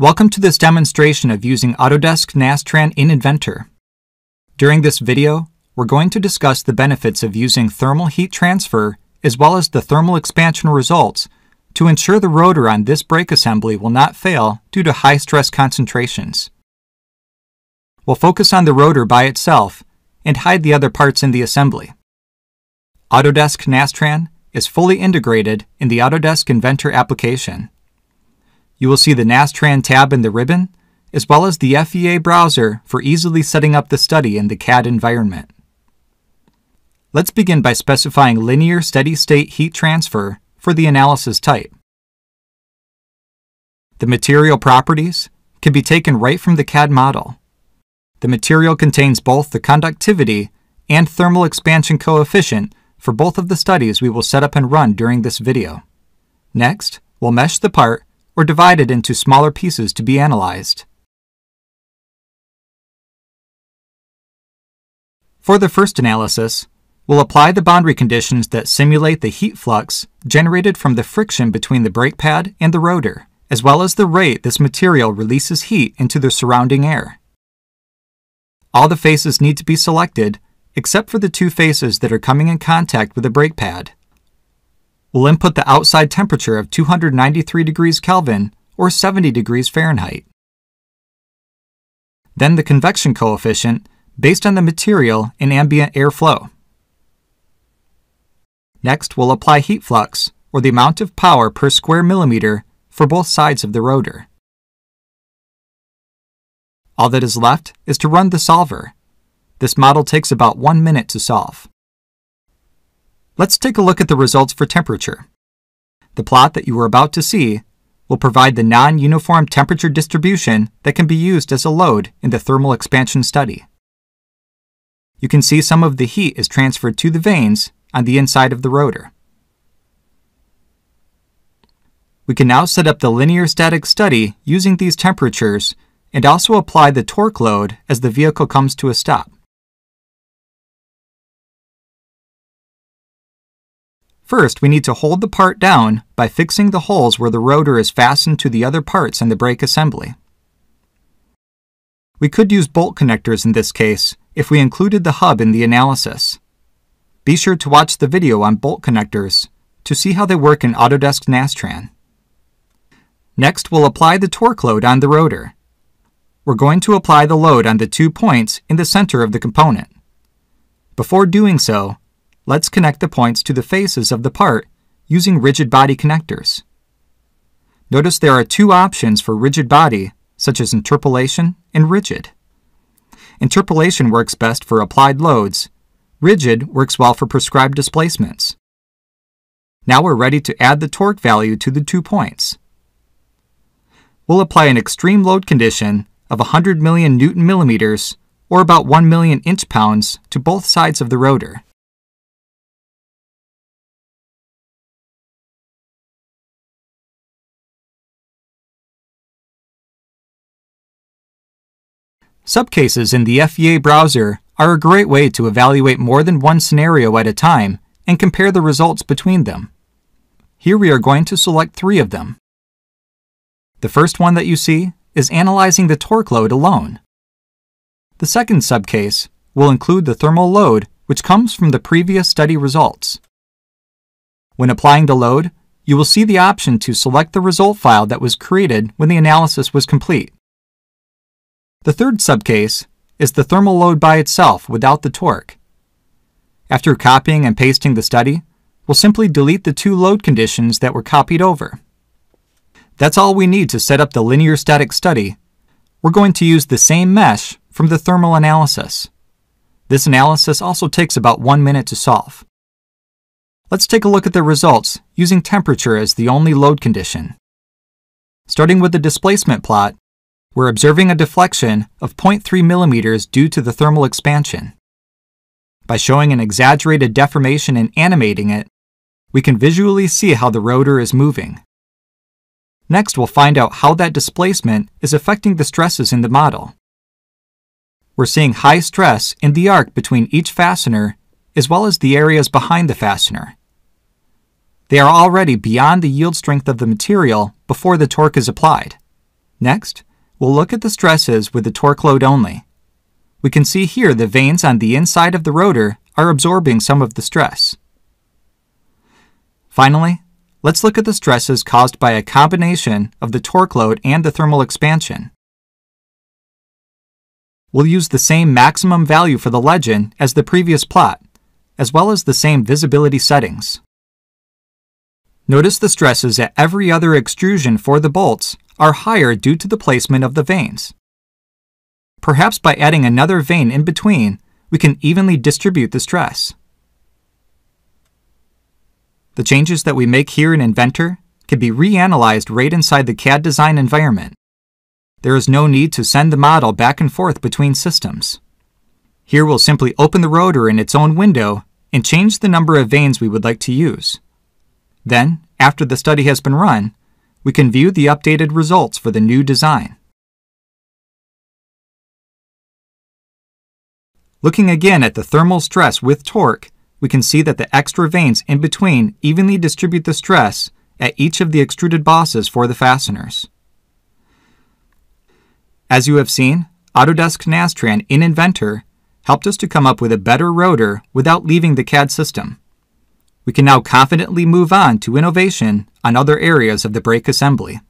Welcome to this demonstration of using Autodesk Nastran in Inventor. During this video, we're going to discuss the benefits of using thermal heat transfer as well as the thermal expansion results to ensure the rotor on this brake assembly will not fail due to high stress concentrations. We'll focus on the rotor by itself and hide the other parts in the assembly. Autodesk Nastran is fully integrated in the Autodesk Inventor application. You will see the Nastran tab in the ribbon, as well as the FEA browser for easily setting up the study in the CAD environment. Let's begin by specifying linear steady-state heat transfer for the analysis type. The material properties can be taken right from the CAD model. The material contains both the conductivity and thermal expansion coefficient for both of the studies we will set up and run during this video. Next, we'll mesh the part or divided into smaller pieces to be analyzed. For the first analysis, we'll apply the boundary conditions that simulate the heat flux generated from the friction between the brake pad and the rotor, as well as the rate this material releases heat into the surrounding air. All the faces need to be selected, except for the two faces that are coming in contact with the brake pad. We'll input the outside temperature of 293 degrees Kelvin or 70 degrees Fahrenheit. Then the convection coefficient based on the material and ambient air flow. Next, we'll apply heat flux or the amount of power per square millimeter for both sides of the rotor. All that is left is to run the solver. This model takes about 1 minute to solve. Let's take a look at the results for temperature. The plot that you are about to see will provide the non-uniform temperature distribution that can be used as a load in the thermal expansion study. You can see some of the heat is transferred to the vanes on the inside of the rotor. We can now set up the linear static study using these temperatures and also apply the torque load as the vehicle comes to a stop. First, we need to hold the part down by fixing the holes where the rotor is fastened to the other parts in the brake assembly. We could use bolt connectors in this case if we included the hub in the analysis. Be sure to watch the video on bolt connectors to see how they work in Autodesk Nastran. Next, we'll apply the torque load on the rotor. We're going to apply the load on the 2 points in the center of the component. Before doing so, let's connect the points to the faces of the part using rigid body connectors. Notice there are two options for rigid body, such as interpolation and rigid. Interpolation works best for applied loads. Rigid works well for prescribed displacements. Now we're ready to add the torque value to the 2 points. We'll apply an extreme load condition of 100 million newton millimeters or about 1 million inch-pounds to both sides of the rotor. Subcases in the FEA browser are a great way to evaluate more than one scenario at a time and compare the results between them. Here we are going to select 3 of them. The first one that you see is analyzing the torque load alone. The second subcase will include the thermal load, which comes from the previous study results. When applying the load, you will see the option to select the result file that was created when the analysis was complete. The third subcase is the thermal load by itself without the torque. After copying and pasting the study, we'll simply delete the 2 load conditions that were copied over. That's all we need to set up the linear static study. We're going to use the same mesh from the thermal analysis. This analysis also takes about 1 minute to solve. Let's take a look at the results using temperature as the only load condition. Starting with the displacement plot, we're observing a deflection of 0.3 millimeters due to the thermal expansion. By showing an exaggerated deformation and animating it, we can visually see how the rotor is moving. Next, we'll find out how that displacement is affecting the stresses in the model. We're seeing high stress in the arc between each fastener, as well as the areas behind the fastener. They are already beyond the yield strength of the material before the torque is applied. Next, we'll look at the stresses with the torque load only. We can see here the vanes on the inside of the rotor are absorbing some of the stress. Finally, let's look at the stresses caused by a combination of the torque load and the thermal expansion. We'll use the same maximum value for the legend as the previous plot, as well as the same visibility settings. Notice the stresses at every other extrusion for the bolts are higher due to the placement of the vanes. Perhaps by adding another vane in between, we can evenly distribute the stress. The changes that we make here in Inventor can be reanalyzed right inside the CAD design environment. There is no need to send the model back and forth between systems. Here we'll simply open the rotor in its own window and change the number of vanes we would like to use. Then, after the study has been run, we can view the updated results for the new design. Looking again at the thermal stress with torque, we can see that the extra vanes in between evenly distribute the stress at each of the extruded bosses for the fasteners. As you have seen, Autodesk Nastran in Inventor helped us to come up with a better rotor without leaving the CAD system. We can now confidently move on to innovation on other areas of the brake assembly.